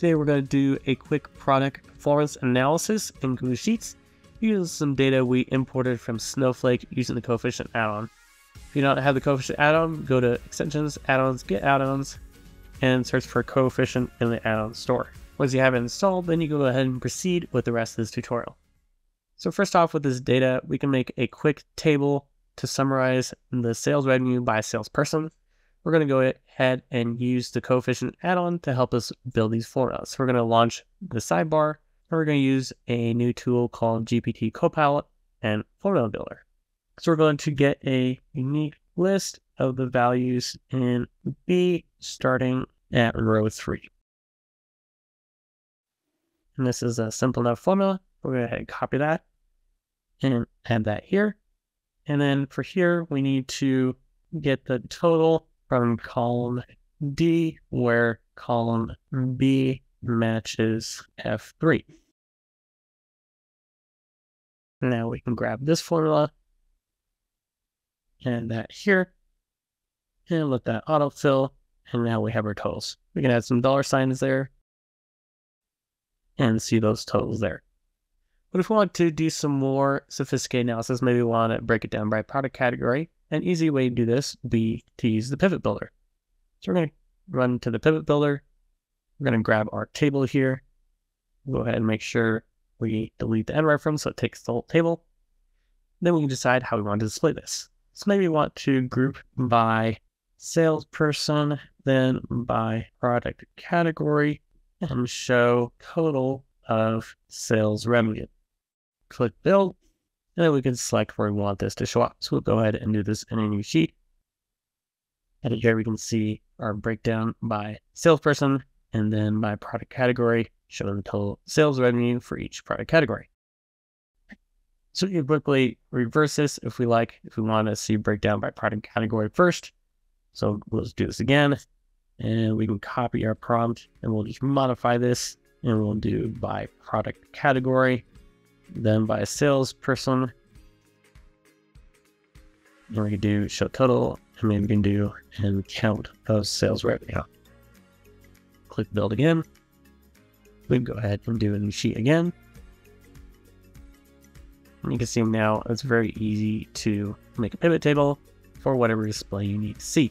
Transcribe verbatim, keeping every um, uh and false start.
today we're going to do a quick product performance analysis in Google Sheets using some data we imported from Snowflake using the coefficient add-on. If you don't have the coefficient add-on, go to Extensions, Add-ons, Get Add-ons, and search for coefficient in the add-on store. Once you have it installed, then you go ahead and proceed with the rest of this tutorial. So first off, with this data, we can make a quick table to summarize the sales revenue by salesperson. We're going to go ahead and use the coefficient add-on to help us build these formulas. So we're going to launch the sidebar, and we're going to use a new tool called G P T Copilot and Formula Builder. So we're going to get a unique list of the values in B starting at row three. And this is a simple enough formula. We're going to go ahead and copy that and add that here. And then for here, we need to get the total from column D, where column B matches F three. Now we can grab this formula and that here, and let that autofill, and now we have our totals. We can add some dollar signs there and see those totals there. But if we want to do some more sophisticated analysis, maybe we want to break it down by product category, an easy way to do this would be to use the Pivot Builder. So we're going to run to the Pivot Builder. We're going to grab our table here. We'll go ahead and make sure we delete the end reference so it takes the whole table. Then we can decide how we want to display this. So maybe you want to group by salesperson, then by product category, and show total of sales revenue. Click build, and then we can select where we want this to show up. So we'll go ahead and do this in a new sheet. And here we can see our breakdown by salesperson, and then by product category, showing the total sales revenue for each product category. So we can quickly reverse this if we like, if we want to see breakdown by product category first. So we'll just do this again, and we can copy our prompt, and we'll just modify this, and we'll do by product category, then by salesperson. And we can do show total, and then we can do and count of sales revenue. Click build again. We can go ahead and do a new sheet again. You can see now it's very easy to make a pivot table for whatever display you need to see.